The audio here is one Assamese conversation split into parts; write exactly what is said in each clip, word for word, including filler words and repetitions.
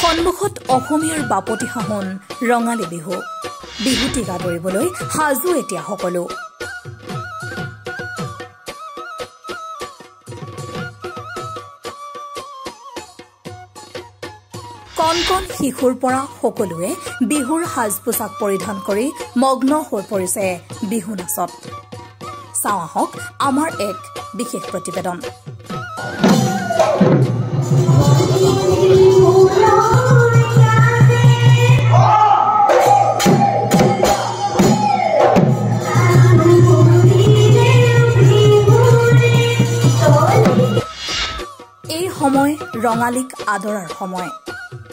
সন্মুখত অসমীয়াৰ বাপতি সাহন ৰঙালী বিহু বিহুটি গাবৰিবলৈ হাজু এতিয়া সকলো কনকন শিশুৰ পৰা সকলোৱে বিহুৰ সাজ পোছাক পৰিধান কৰি মগ্ন হৈ পৰিছে বিহু নাচত চাওঁ আহক আমাৰ এক বিশেষ প্ৰতিবেদন এই সময় ৰঙালীক আদৰাৰ সময়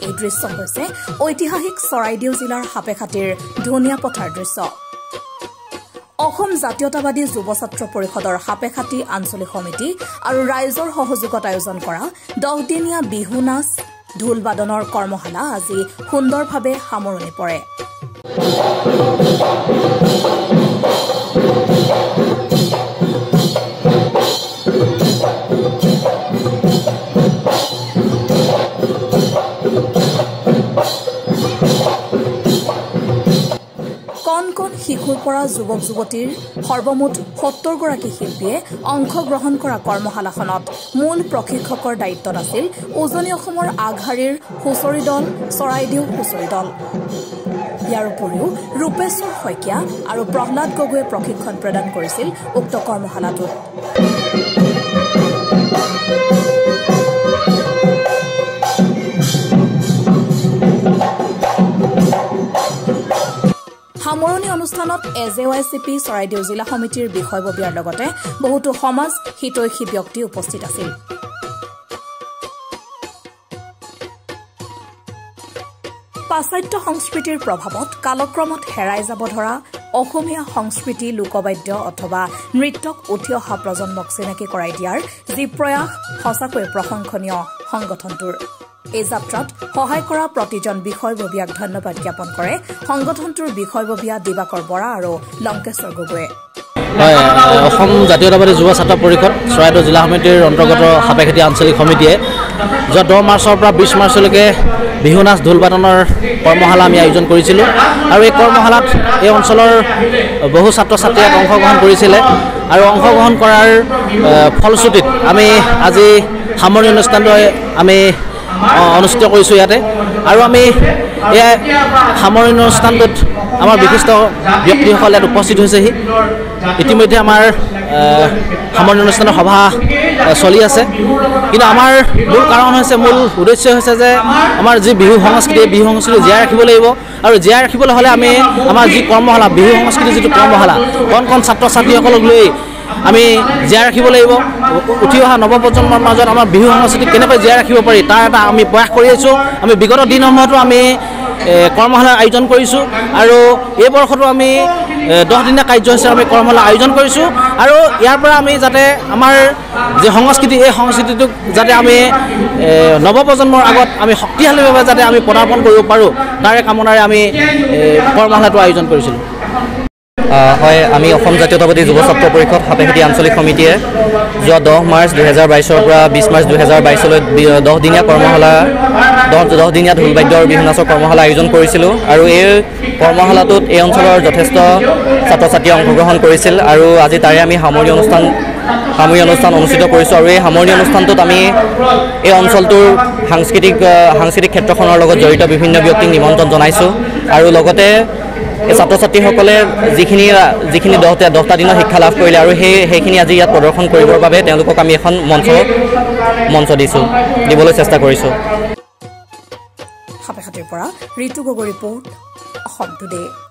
এই দৃশ্য হৈছে ঐতিহাসিক চৰাইদেউ জিলাৰ হাপেখাটিৰ ধুনীয়া পথাৰ দৃশ্য অসম জাতীয়তাবাদী যুৱ ছাত্ৰ পৰিষদৰ হাপেখাটি আঞ্চলিক সমিতি আৰু ৰাইজৰ সহযোগত আয়োজন কৰা দহদিনীয়া বিহু নাচ ঢোল বাদনৰ কৰ্মশালা আজি সুন্দৰভাৱে সামৰণি পৰে কনকন শিশুৰ পৰা যুৱক যুৱতীৰ সৰ্বমুঠ সত্তৰ গৰাকী শিল্পীয়ে অংশগ্ৰহণ কৰা কৰ্মশালাখনত মূল প্ৰশিক্ষকৰ দায়িত্বত আছিল উজনি অসমৰ আগশাৰীৰ হুঁচৰি দল চৰাইদেউ হুঁচৰি দল ইয়াৰ উপৰিও ৰূপেশ্বৰ শইকীয়া আৰু প্ৰহ্লাদ গগৈয়ে প্ৰশিক্ষণ প্ৰদান কৰিছিল উক্ত কৰ্মশালাটোত সামৰণি অনুষ্ঠানত A J Y C P Charaideo জিলা সমিতিৰ বিষয়ববীয়াৰ লগতে বহুতো সমাজ হিতৈষী ব্যক্তি উপস্থিত আছিল পাশ্চাত্য সংস্কৃতিৰ প্ৰভাৱত কালক্ৰমত হেৰাই যাব ধৰা অসমীয়া সংস্কৃতি লোকবাদ্য অথবা নৃত্যক উঠি অহা প্ৰজন্মক চিনাকি কৰাই দিয়াৰ যি প্ৰয়াস সঁচাকৈ প্ৰশংসনীয় সংগঠনটোৰ এই যাত্ৰাত সহায় কৰা প্ৰতিজন বিষয়ববীয়াক ধন্যবাদ জ্ঞাপন কৰে সংগঠনটোৰ বিষয়ববীয়া দিবাকৰ বৰা আৰু লংকেশ্বৰ গগৈয়ে অসম জাতীয়তাবাদী যুৱ ছাত্ৰ পৰিষদ চৰাইদেউ জিলা সমিতিৰ অন্তৰ্গত হাপেখাটি আঞ্চলিক সমিতিয়ে যোৱা দহ মাৰ্চৰ পৰা বিশ মাৰ্চলৈকে বিহু নাচ ঢোল বাদনৰ কৰ্মশালা আমি আয়োজন কৰিছিলোঁ আৰু এই কৰ্মশালাত এই অঞ্চলৰ বহু ছাত্ৰ ছাত্ৰীয়ে অংশগ্ৰহণ কৰিছিলে আৰু অংশগ্ৰহণ কৰাৰ ফলশ্ৰুতিত আমি আজি সামৰণি অনুষ্ঠানটো আমি অনুষ্ঠিত কৰিছোঁ ইয়াতে আৰু আমি এই সামৰণি অনুষ্ঠানটোত আমাৰ বিশিষ্ট ব্যক্তিসকল ইয়াত উপস্থিত হৈছেহি ইতিমধ্যে আমাৰ সামৰণি অনুষ্ঠানৰ সভা চলি আছে কিন্তু আমাৰ মূল কাৰণ হৈছে মূল উদ্দেশ্য হৈছে যে আমাৰ যি বিহু সংস্কৃতি বিহু সংস্কৃতি জীয়াই ৰাখিব লাগিব আৰু জীয়াই ৰাখিবলৈ হ'লে আমি আমাৰ যি কৰ্মশালা বিহু সংস্কৃতিৰ যিটো কৰ্মশালা কণ কণ ছাত্ৰ ছাত্ৰীসকলক লৈ আমি জীয়াই ৰাখিব লাগিব উঠি অহা নৱপ্ৰজন্মৰ মাজত আমাৰ বিহু সংস্কৃতি কেনেকৈ জীয়াই ৰাখিব পাৰি তাৰ এটা আমি প্ৰয়াস কৰি আছোঁ আমি বিগত দিনসমূহতো আমি কৰ্মশালাৰ আয়োজন কৰিছোঁ আৰু এই বৰ্ষতো আমি দহদিনীয়া কাৰ্যসূচী আমি কৰ্মশালা আয়োজন কৰিছোঁ আৰু ইয়াৰ পৰা আমি যাতে আমাৰ যি সংস্কৃতি এই সংস্কৃতিটোক যাতে আমি নৱপ্ৰজন্মৰ আগত আমি শক্তিশালীভাৱে যাতে আমি পদাৰ্পণ কৰিব পাৰোঁ তাৰে কামনাৰে আমি কৰ্মশালাটো আয়োজন কৰিছিলোঁ হয় আমি অসম জাতীয়তাবাদী যুৱ ছাত্ৰ পৰিষদ হাপেখাটি আঞ্চলিক সমিতিয়ে যোৱা দহ মাৰ্চ দুহেজাৰ বাইছৰ পৰা বিছ মাৰ্চ দুহেজাৰ বাইছলৈ দহদিনীয়া কৰ্মশালা দহ দহদিনীয়া ঢোল বাদ্য আৰু বিহু নাচৰ কৰ্মশালা আয়োজন কৰিছিলোঁ আৰু এই কৰ্মশালাটোত এই অঞ্চলৰ যথেষ্ট ছাত্ৰ ছাত্ৰীয়ে অংশগ্ৰহণ কৰিছিল আৰু আজি তাৰে আমি সামৰণি অনুষ্ঠান সামৰণি অনুষ্ঠান অনুষ্ঠিত কৰিছোঁ আৰু এই সামৰণি অনুষ্ঠানটোত আমি এই অঞ্চলটোৰ সাংস্কৃতিক সাংস্কৃতিক ক্ষেত্ৰখনৰ লগত জড়িত বিভিন্ন ব্যক্তিক নিমন্ত্ৰণ জনাইছোঁ আৰু লগতে এই ছাত্ৰ ছাত্ৰীসকলে যিখিনি যিখিনি দহটা দহটা দিনৰ শিক্ষা লাভ কৰিলে আৰু সেই সেইখিনি আজি ইয়াত প্ৰদৰ্শন কৰিবৰ বাবে তেওঁলোকক আমি এখন মঞ্চ মঞ্চ দিছোঁ দিবলৈ চেষ্টা কৰিছোঁ হাপেখাটিৰ পৰা ঋতু গগৈ ৰিপৰ্ট অসম টুডে।